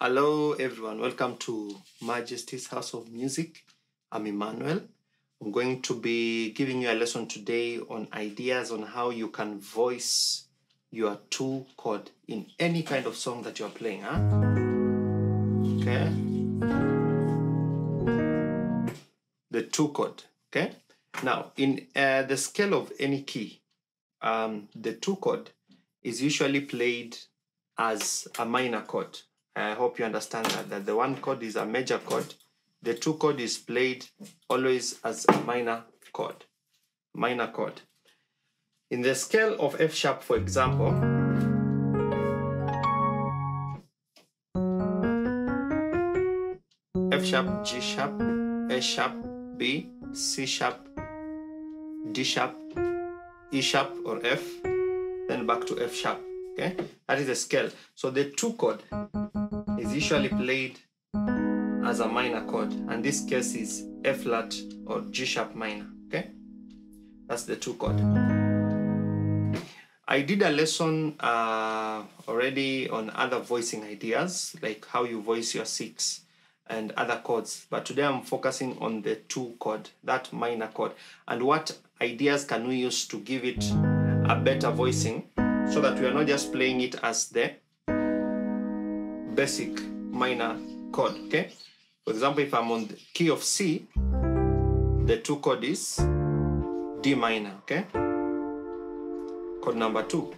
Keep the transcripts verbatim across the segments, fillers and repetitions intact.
Hello everyone, welcome to Majesty's House of Music. I'm Emmanuel. I'm going to be giving you a lesson today on ideas on how you can voice your two chord in any kind of song that you're playing. Huh? Okay. The two chord, okay? Now, in uh, the scale of any key, um, the two chord is usually played as a minor chord. I hope you understand that, that the one chord is a major chord. The two chord is played always as a minor chord. Minor chord. In the scale of F sharp, for example, F sharp, G sharp, A sharp, B, C sharp, D sharp, E sharp or F, then back to F sharp. Okay? That is the scale. So the two chord is usually played as a minor chord, and this case is A flat or G sharp minor. Okay, that's the two chord. I did a lesson uh, already on other voicing ideas, like how you voice your six and other chords, but today I'm focusing on the two chord, that minor chord, and what ideas can we use to give it a better voicing so that we are not just playing it as the basic minor chord, okay? For example, if I'm on the key of C, the two chord is D minor, okay? Chord number two.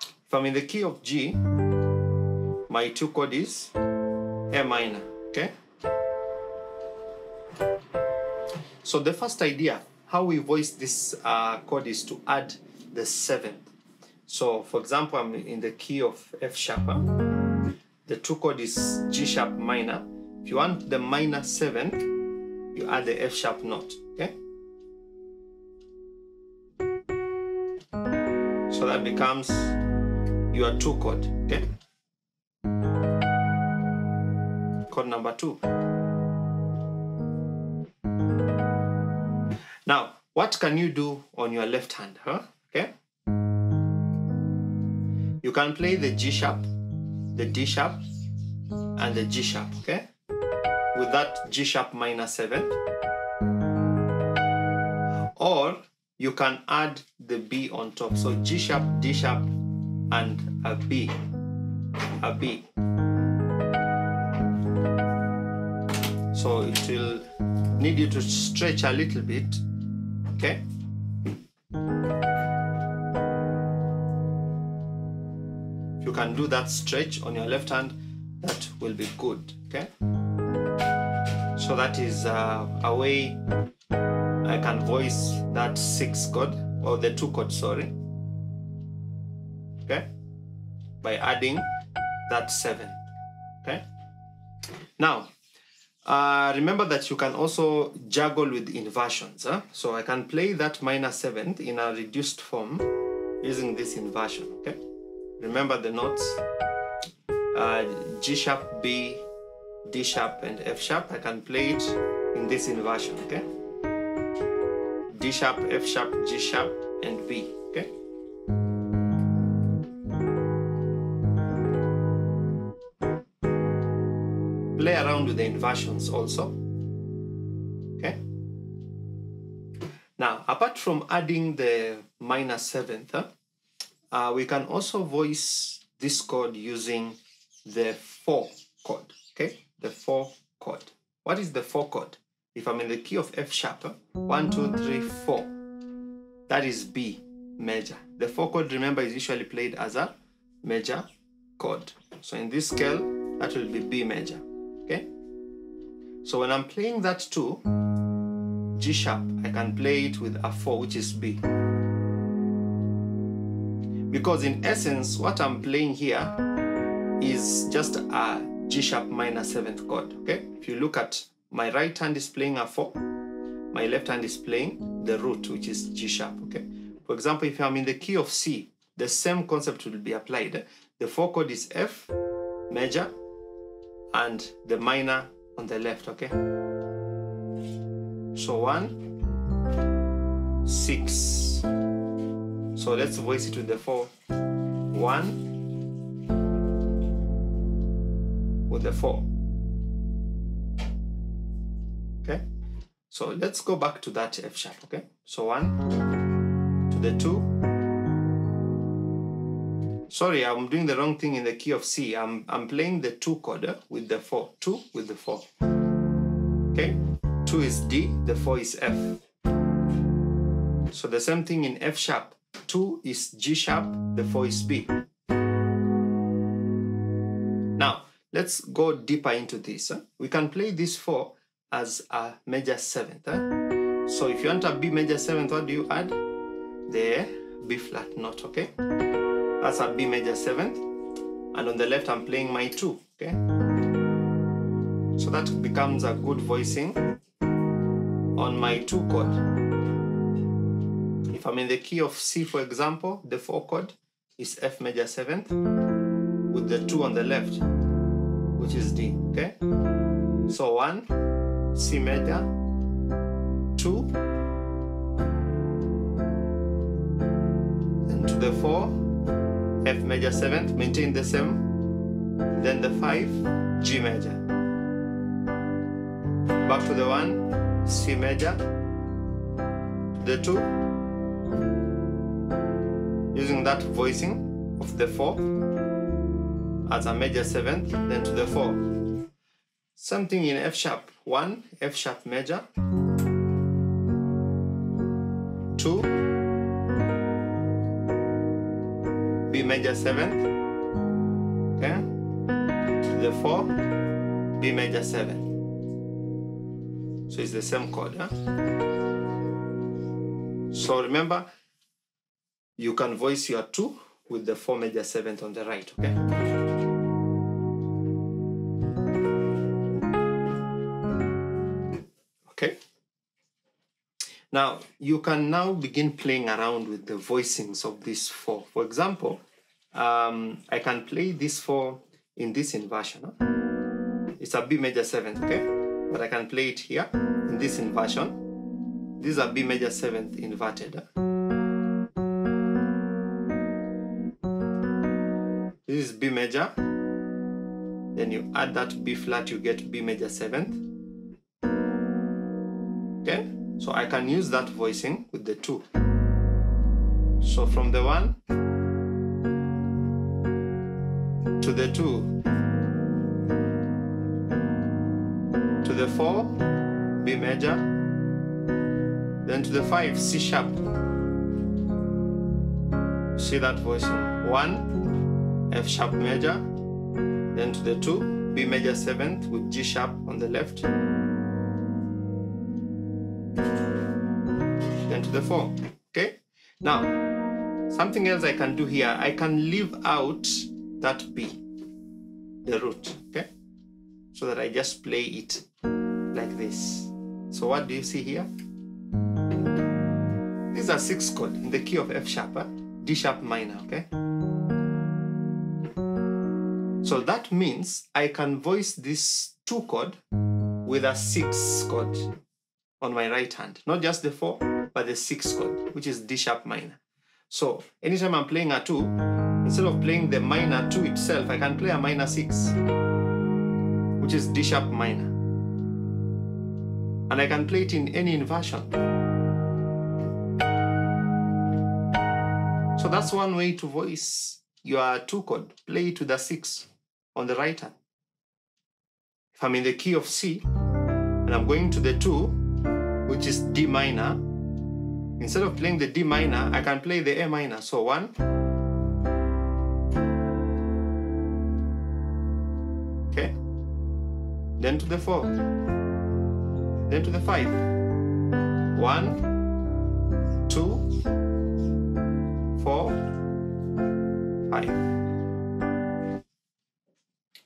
If I'm in the key of G, my two chord is A minor, okay? So the first idea, how we voice this uh, chord is to add the seventh. So for example, I'm in the key of F sharp. The two chord is G sharp minor. If you want the minor seventh, you add the F sharp note, okay? So that becomes your two chord, okay? Chord number two. Now, what can you do on your left hand, huh? Okay? You can play the G sharp, the D sharp and the G sharp, okay? With that G sharp minor seventh. Or you can add the B on top. So G sharp, D sharp, and a B. A B. So it will need you to stretch a little bit, okay? You can do that stretch on your left hand, that will be good, okay? So that is uh, a way I can voice that six chord, or the two chord, sorry, okay? By adding that seven, okay? Now, uh, remember that you can also juggle with inversions, huh? So I can play that minor seventh in a reduced form using this inversion, okay? Remember the notes, uh, G sharp, B, D sharp, and F sharp. I can play it in this inversion, okay? D sharp, F sharp, G sharp, and B, okay? Play around with the inversions also, okay? Now, apart from adding the minor seventh, huh? Uh, we can also voice this chord using the four chord, okay? The four chord. What is the four chord? If I'm in the key of F sharp, huh? one, two, three, four. That is B major. The four chord, remember, is usually played as a major chord. So in this scale, that will be B major, okay? So when I'm playing that two, G sharp, I can play it with a four, which is B. Because in essence, what I'm playing here is just a G sharp minor seventh chord, okay? If you look at my right hand is playing a four, my left hand is playing the root, which is G sharp, okay? For example, if I'm in the key of C, the same concept will be applied. The four chord is F major and the minor on the left, okay? So one, six. So let's voice it with the four. One, with a four. Okay, so let's go back to that F sharp. Okay, so one to the two. Sorry, I'm doing the wrong thing in the key of C. I'm I'm playing the two chord with the four. Two with the four. Okay, two is D, the four is F. So the same thing in F sharp. Two is G sharp, the four is B. Now let's go deeper into this. Huh? We can play this four as a major seventh. Eh? So if you want a B major seventh, what do you add? The B flat note, okay? That's a B major seventh. And on the left, I'm playing my two, okay? So that becomes a good voicing on my two chord. If I'm in the key of C, for example, the four chord is F major seventh with the two on the left, which is D, okay? So one, C major, two, then to the four, F major seventh, maintain the same, then the five, G major, back to the one, C major, the two, using that voicing of the four as a major seventh, then to the four. Something in F sharp, one, F sharp major, two, B major seventh, okay, to the four, B major seventh. So it's the same chord. Huh? So remember, you can voice your two with the four major seventh on the right, okay? Now, you can now begin playing around with the voicings of this four. For example, um, I can play this four in this inversion. Huh? It's a B major seventh, okay? But I can play it here in this inversion. This is a B major seventh inverted. Huh? This is B major. Then you add that B flat, you get B major seventh. Okay? So I can use that voicing with the two. So from the one to the two to the four, B major, then to the five, C sharp. See that voicing? One, F sharp major, then to the two, B major seventh with G sharp on the left. To the four, okay? Now, something else I can do here, I can leave out that B, the root, okay? So that I just play it like this. So what do you see here? These are six chords in the key of F sharp, eh? D sharp minor, okay? So that means I can voice this two chord with a six chord on my right hand, not just the four, but the sixth chord, which is D sharp minor. So anytime I'm playing a two, instead of playing the minor two itself, I can play a minor six, which is D sharp minor. And I can play it in any inversion. So that's one way to voice your two chord. Play it with a six on the right hand. If I'm in the key of C, and I'm going to the two, which is D minor, instead of playing the D minor, I can play the A minor. So one. Okay. Then to the four. Then to the five. One. Two. Four. Five.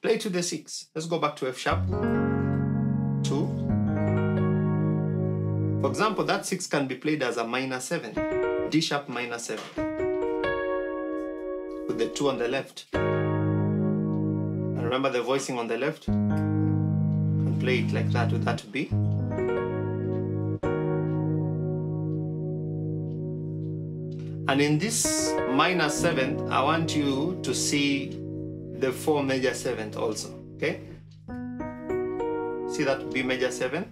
Play to the six. Let's go back to F sharp. Two. For example, that six can be played as a minor seven, D sharp minor seven, with the two on the left. And remember the voicing on the left? You can play it like that with that B. And in this minor seventh, I want you to see the four major seventh also, okay? See that B major seventh?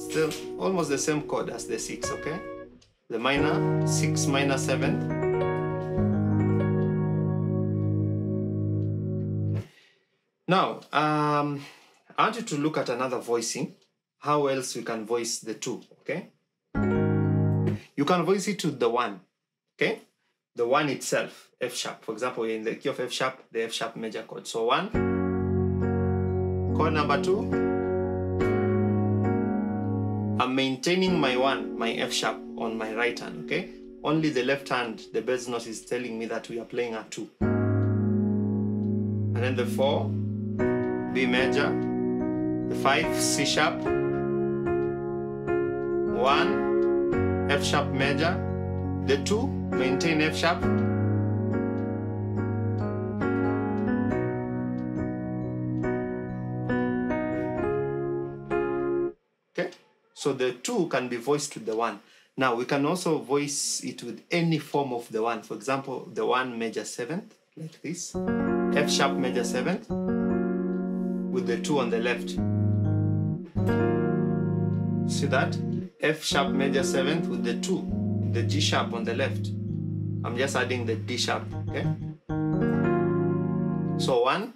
Still almost the same chord as the six, okay? The minor, six minor seventh. Now, um, I want you to look at another voicing. How else we can voice the two, okay? You can voice it to the one, okay? The one itself, F sharp. For example, in the key of F sharp, the F sharp major chord. So one, chord number two. I'm maintaining my one, my F sharp on my right hand, okay? Only the left hand, the bass note is telling me that we are playing a two. And then the four, B major, the five, C sharp, one, F sharp major, the two, maintain F sharp, okay? So the two can be voiced with the one. Now we can also voice it with any form of the one. For example, the one major seventh, like this, F sharp major seventh, with the two on the left. See that? F sharp major seventh with the two, the G sharp on the left. I'm just adding the D sharp, okay? So one,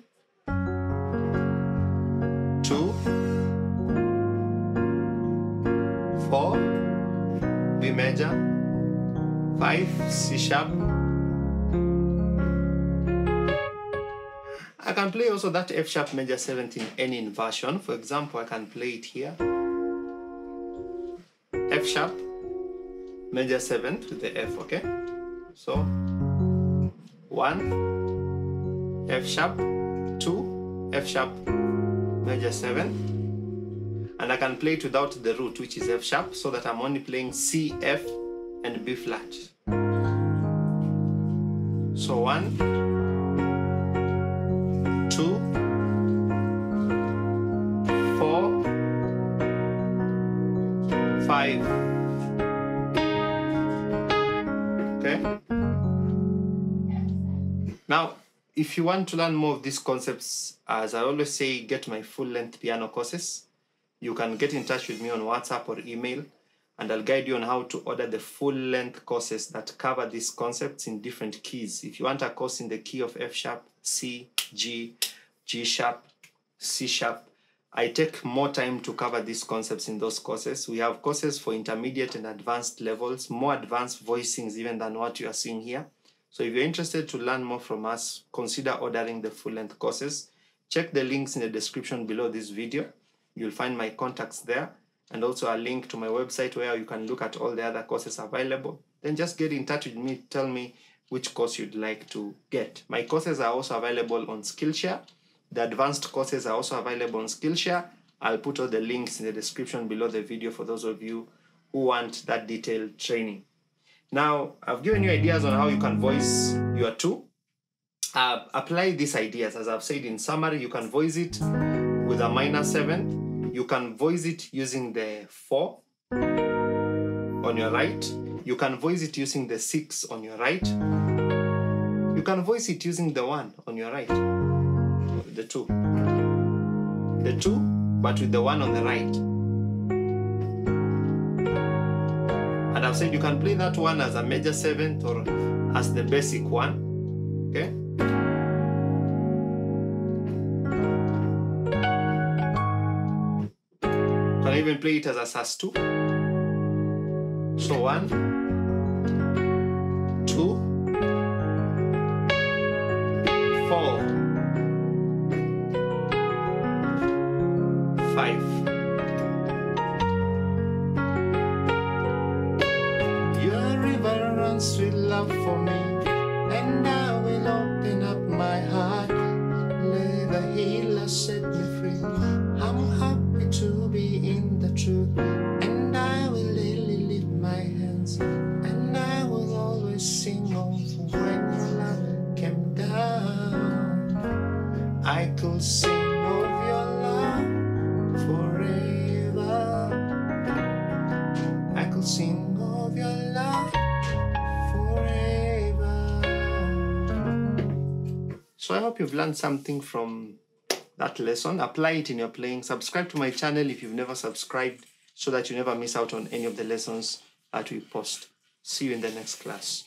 two, four, B major, five, C sharp. I can play also that F sharp major seventh in any inversion. For example, I can play it here. F sharp, major seventh with the F, okay? So, one, F sharp, two, F sharp, major seventh. And I can play it without the root, which is F sharp, so that I'm only playing C, F, and B flat. So, one, two, four, five. Okay. Now, if you want to learn more of these concepts, as I always say, get my full-length piano courses. You can get in touch with me on WhatsApp or email, and I'll guide you on how to order the full-length courses that cover these concepts in different keys. If you want a course in the key of F sharp, C, G, G sharp, C sharp, I take more time to cover these concepts in those courses. We have courses for intermediate and advanced levels, more advanced voicings even than what you are seeing here. So if you're interested to learn more from us, consider ordering the full-length courses. Check the links in the description below this video. You'll find my contacts there, and also a link to my website where you can look at all the other courses available. Then just get in touch with me, tell me which course you'd like to get. My courses are also available on Skillshare. The advanced courses are also available on Skillshare. I'll put all the links in the description below the video for those of you who want that detailed training. Now, I've given you ideas on how you can voice your two. Uh, apply these ideas. As I've said in summary, you can voice it with a minor seventh. You can voice it using the four on your right. You can voice it using the six on your right. You can voice it using the one on your right. The two. The two, but with the one on the right. And I've said you can play that one as a major seventh or as the basic one. Okay? I even play it as a sus two. So one, two, four, five. Your river runs with love for me, and I will open up my heart. Let the healer set me free. I'm happy to be in. Truth, and I will lily lift my hands, and I will always sing on for when your love came down. I could sing of your love forever. I could sing of your love forever. So I hope you've learned something from that lesson. Apply it in your playing. Subscribe to my channel if you've never subscribed so that you never miss out on any of the lessons that we post. See you in the next class.